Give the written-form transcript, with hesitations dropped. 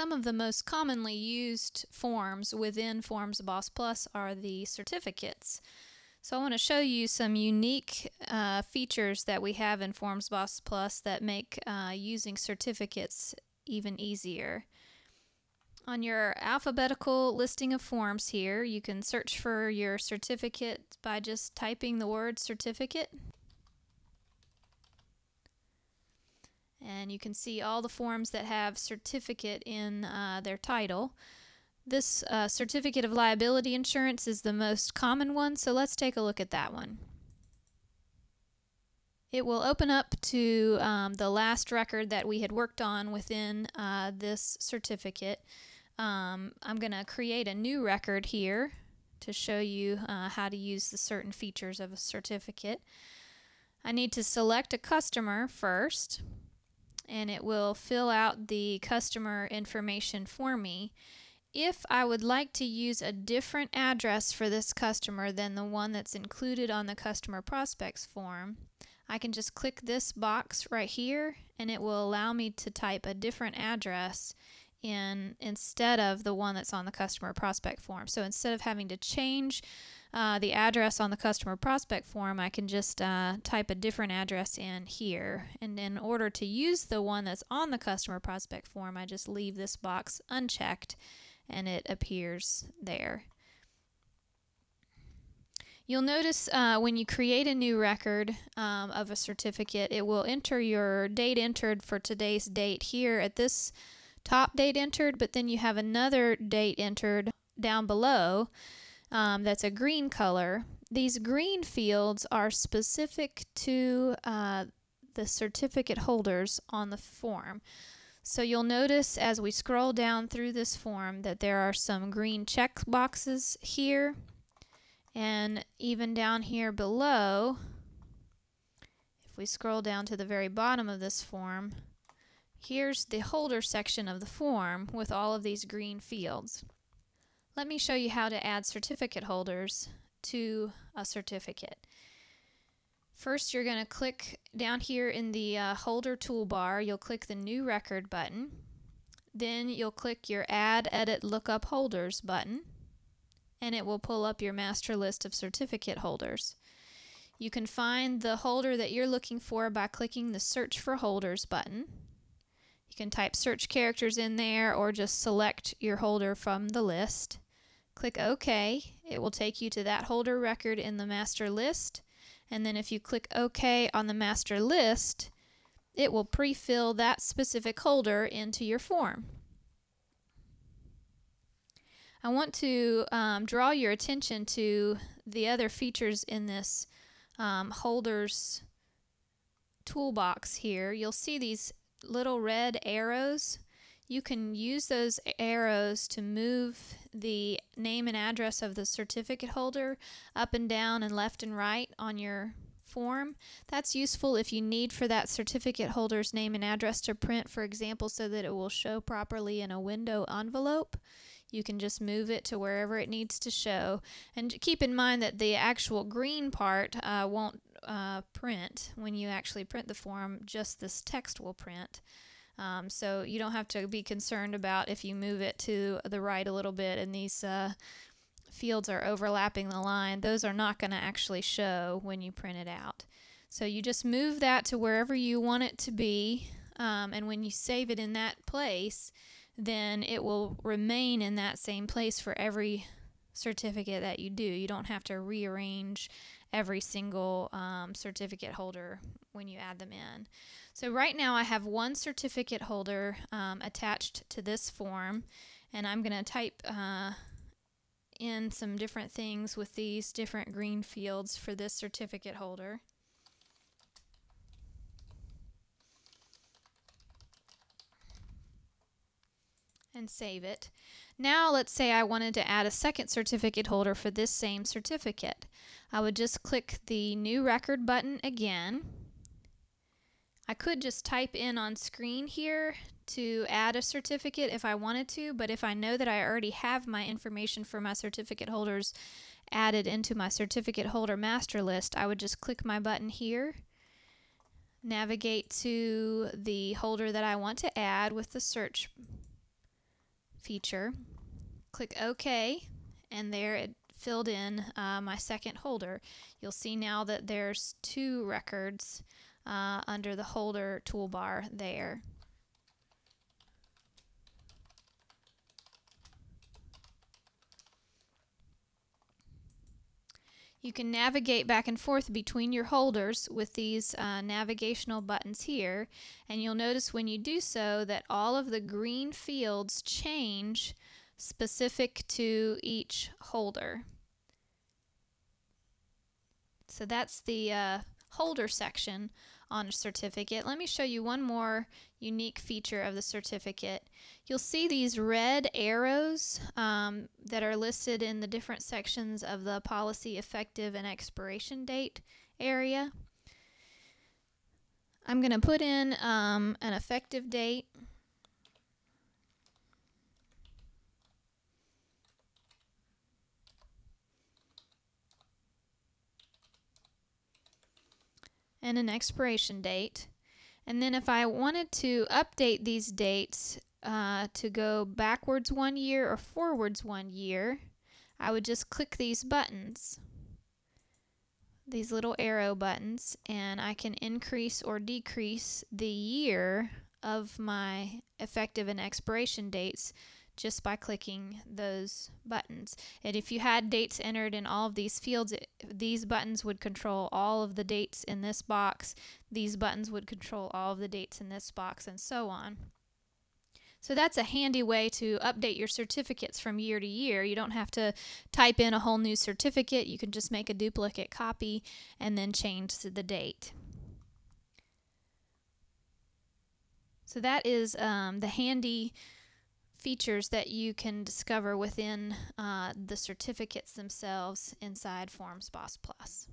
Some of the most commonly used forms within Forms Boss Plus are the certificates. So I want to show you some unique features that we have in Forms Boss Plus that make using certificates even easier. On your alphabetical listing of forms here, you can search for your certificate by just typing the word certificate. And you can see all the forms that have certificate in their title. This certificate of liability insurance is the most common one, so let's take a look at that one. It will open up to the last record that we had worked on within this certificate. I'm going to create a new record here to show you how to use the certain features of a certificate. I need to select a customer first, and it will fill out the customer information for me. If I would like to use a different address for this customer than the one that's included on the customer prospects form, I can just click this box right here, and it will allow me to type a different address instead of the one that's on the customer prospect form. So instead of having to change the address on the customer prospect form, I can just type a different address in here. And in order to use the one that's on the customer prospect form, I just leave this box unchecked, and it appears there. You'll notice when you create a new record of a certificate, it will enter your date entered for today's date here at this top date entered, but then you have another date entered down below that's a green color. These green fields are specific to the certificate holders on the form. So you'll notice as we scroll down through this form that there are some green check boxes here. And even down here below, if we scroll down to the very bottom of this form, here's the holder section of the form with all of these green fields. Let me show you how to add certificate holders to a certificate. First, you're going to click down here in the holder toolbar. You'll click the New Record button. Then you'll click your Add, Edit, Lookup Holders button, and it will pull up your master list of certificate holders. You can find the holder that you're looking for by clicking the Search for Holders button. You can type search characters in there or just select your holder from the list. Click OK. It will take you to that holder record in the master list. And then if you click OK on the master list, it will pre-fill that specific holder into your form. I want to draw your attention to the other features in this holders toolbox here. You'll see these little red arrows. You can use those arrows to move the name and address of the certificate holder up and down and left and right on your form. That's useful if you need for that certificate holder's name and address to print, for example, so that it will show properly in a window envelope. You can just move it to wherever it needs to show. And keep in mind that the actual green part won't print when you actually print the form, just this text will print. So you don't have to be concerned about if you move it to the right a little bit and these fields are overlapping the line. Those are not going to actually show when you print it out. So you just move that to wherever you want it to be, and when you save it in that place, then it will remain in that same place for every certificate that you do. You don't have to rearrange every single certificate holder when you add them in. So right now I have one certificate holder attached to this form, and I'm going to type in some different things with these different green fields for this certificate holder. And save it. Now let's say I wanted to add a second certificate holder for this same certificate. I would just click the New Record button again. I could just type in on screen here to add a certificate if I wanted to, but if I know that I already have my information for my certificate holders added into my certificate holder master list, I would just click my button here, navigate to the holder that I want to add with the search feature, click OK, and there it filled in my second holder. You'll see now that there's two records under the holder toolbar there. You can navigate back and forth between your holders with these navigational buttons here, and you'll notice when you do so that all of the green fields change specific to each holder. So that's the holder section on a certificate. Let me show you one more unique feature of the certificate. You'll see these red arrows that are listed in the different sections of the policy effective and expiration date area. I'm going to put in an effective date. And an expiration date. And then if I wanted to update these dates to go backwards 1 year or forwards 1 year, I would just click these buttons, these little arrow buttons, and I can increase or decrease the year of my effective and expiration dates just by clicking those buttons. And if you had dates entered in all of these fields, these buttons would control all of the dates in this box, these buttons would control all of the dates in this box, and so on. So that's a handy way to update your certificates from year to year. You don't have to type in a whole new certificate. You can just make a duplicate copy and then change the date. So that is the handy features that you can discover within the certificates themselves inside Forms Boss Plus.